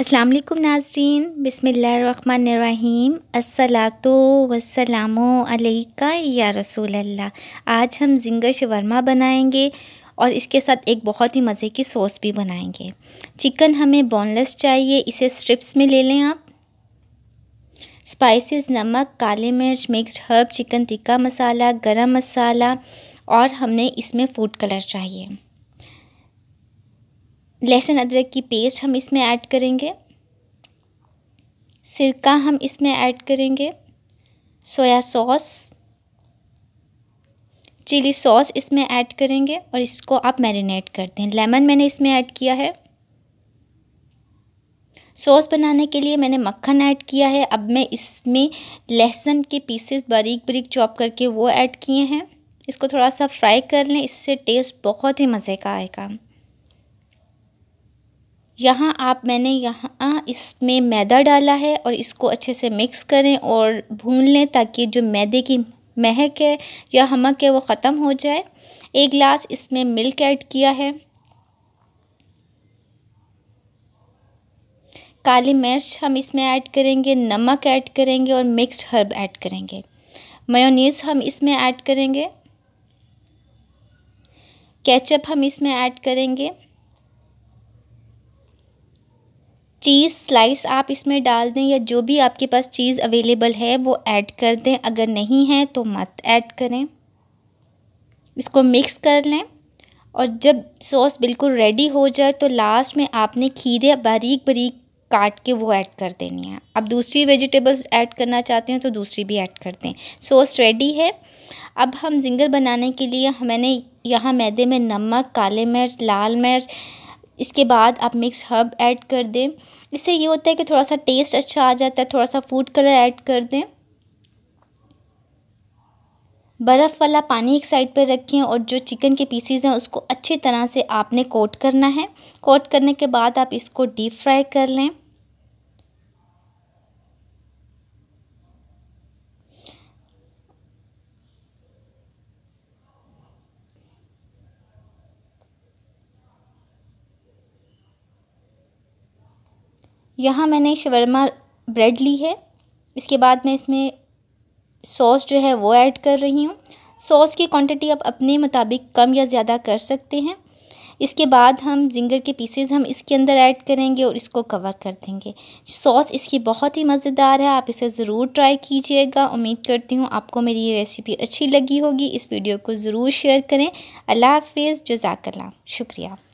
अस्सलाम वालेकुम नाज़रीन, बिस्मिल्लाहिर्रहमानिर्रहीम, अस्सलातो वस्सलामो अलैका या रसूल अल्लाह। आज हम जिंगर शवरमा बनाएंगे और इसके साथ एक बहुत ही मज़े की सॉस भी बनाएंगे। चिकन हमें बोनलेस चाहिए, इसे स्ट्रिप्स में ले लें आप। स्पाइसेस नमक, काली मिर्च, mixed herb, chicken tikka masala, garam masala और हमें इसमें फूड कलर चाहिए। लहसुन अदरक की पेस्ट हम इसमें ऐड करेंगे। सिरका हम इसमें ऐड करेंगे। सोया सॉस, चिली सॉस इसमें ऐड करेंगे और इसको आप मैरिनेट कर दें। लेमन मैंने इसमें ऐड किया है। सॉस बनाने के लिए मैंने मक्खन ऐड किया है। अब मैं इसमें लहसुन के पीसेस बारीक बारीक चॉप करके वो ऐड किए हैं। इसको थोड़ा सा फ्राई कर लें, इससे टेस्ट बहुत ही मज़े का आएगा। मैंने यहाँ इसमें मैदा डाला है और इसको अच्छे से मिक्स करें और भून लें ताकि जो मैदे की महक है या हमक है वो ख़त्म हो जाए। एक गिलास इसमें मिल्क ऐड किया है। काली मिर्च हम इसमें ऐड करेंगे, नमक ऐड करेंगे और मिक्स्ड हर्ब ऐड करेंगे। मेयोनीज़ हम इसमें ऐड करेंगे। केचप हम इसमें ऐड करेंगे। चीज़ स्लाइस आप इसमें डाल दें या जो भी आपके पास चीज़ अवेलेबल है वो ऐड कर दें, अगर नहीं है तो मत ऐड करें। इसको मिक्स कर लें और जब सॉस बिल्कुल रेडी हो जाए तो लास्ट में आपने खीरे बारीक बारीक काट के वो ऐड कर देनी है। आप दूसरी वेजिटेबल्स ऐड करना चाहते हैं तो दूसरी भी ऐड कर दें। सॉस रेडी है। अब हम जिंगर बनाने के लिए मैंने यहाँ मैदे में नमक, काले मिर्च, लाल मिर्च, इसके बाद आप मिक्स हर्ब ऐड कर दें। इससे ये होता है कि थोड़ा सा टेस्ट अच्छा आ जाता है। थोड़ा सा फूड कलर ऐड कर दें। बर्फ़ वाला पानी एक साइड पर रखें और जो चिकन के पीसीज हैं उसको अच्छी तरह से आपने कोट करना है। कोट करने के बाद आप इसको डीप फ्राई कर लें। यहाँ मैंने शवरमा ब्रेड ली है। इसके बाद मैं इसमें सॉस जो है वो ऐड कर रही हूँ। सॉस की क्वांटिटी आप अपने मुताबिक कम या ज़्यादा कर सकते हैं। इसके बाद हम जिंगर के पीसेस हम इसके अंदर ऐड करेंगे और इसको कवर कर देंगे। सॉस इसकी बहुत ही मज़ेदार है, आप इसे ज़रूर ट्राई कीजिएगा। उम्मीद करती हूँ आपको मेरी ये रेसिपी अच्छी लगी होगी। इस वीडियो को ज़रूर शेयर करें। अल्लाह हाफिज़, जज़ाकल्लाह, शुक्रिया।